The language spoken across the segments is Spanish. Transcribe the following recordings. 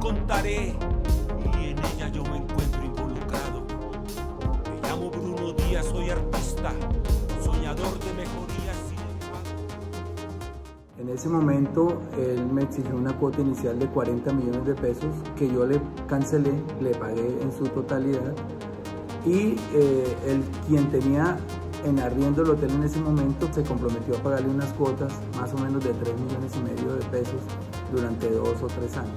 contaré y en ella yo me encuentro involucrado. Me llamo Bruno Díaz, soy artista, soñador de mejorías y... En ese momento él me exigió una cuota inicial de 40 millones de pesos que yo le cancelé, le pagué en su totalidad y él, quien tenía en arriendo el hotel en ese momento, se comprometió a pagarle unas cuotas más o menos de 3 millones y medio de pesos durante 2 o 3 años.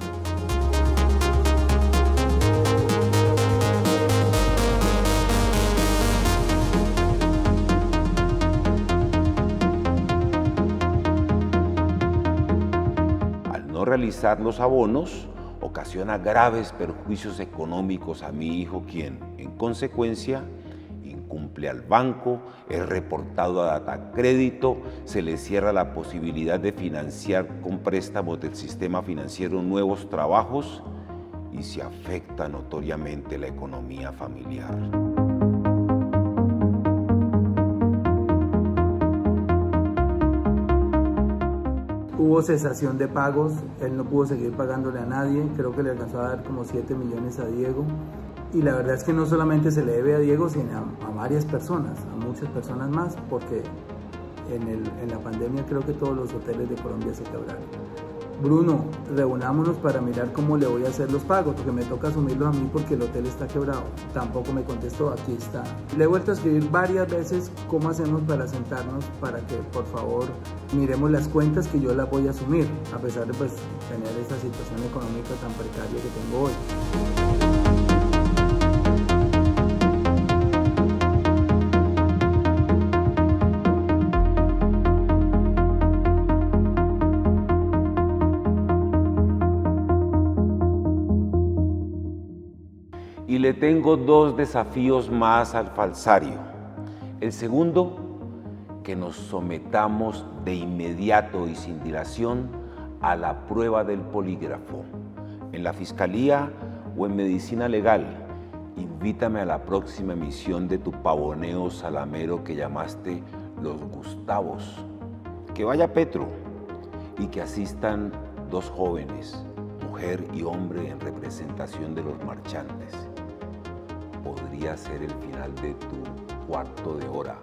Al no realizar los abonos, ocasiona graves perjuicios económicos a mi hijo, quien, en consecuencia, incumple al banco, es reportado a Datacrédito, se le cierra la posibilidad de financiar con préstamos del sistema financiero nuevos trabajos y se afecta notoriamente la economía familiar. Hubo cesación de pagos, él no pudo seguir pagándole a nadie, creo que le alcanzó a dar como 7 millones a Diego. Y la verdad es que no solamente se le debe a Diego, sino a varias personas, a muchas personas más, porque en la pandemia creo que todos los hoteles de Colombia se quebraron. Bruno, reunámonos para mirar cómo le voy a hacer los pagos, porque me toca asumirlos a mí porque el hotel está quebrado. Tampoco me contestó, aquí está. Le he vuelto a escribir varias veces cómo hacemos para sentarnos, para que por favor miremos las cuentas que yo las voy a asumir, a pesar de pues, tener esta situación económica tan precaria que tengo hoy. Y le tengo 2 desafíos más al falsario. El segundo, que nos sometamos de inmediato y sin dilación a la prueba del polígrafo, en la fiscalía o en medicina legal. Invítame a la próxima emisión de tu pavoneo salamero que llamaste Los Gustavos. Que vaya Petro y que asistan 2 jóvenes, mujer y hombre, en representación de los marchantes. Podría ser el final de tu cuarto de hora.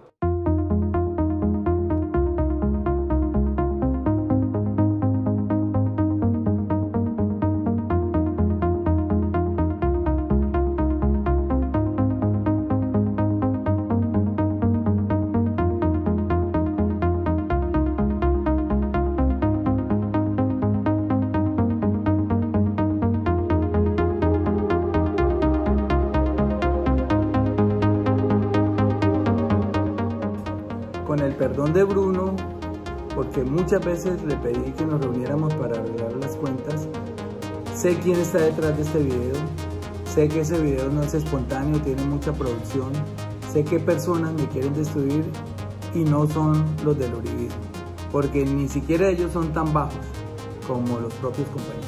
Con el perdón de Bruno, porque muchas veces le pedí que nos reuniéramos para arreglar las cuentas, sé quién está detrás de este video, sé que ese video no es espontáneo, tiene mucha producción, sé qué personas me quieren destruir y no son los del uribismo, porque ni siquiera ellos son tan bajos como los propios compañeros.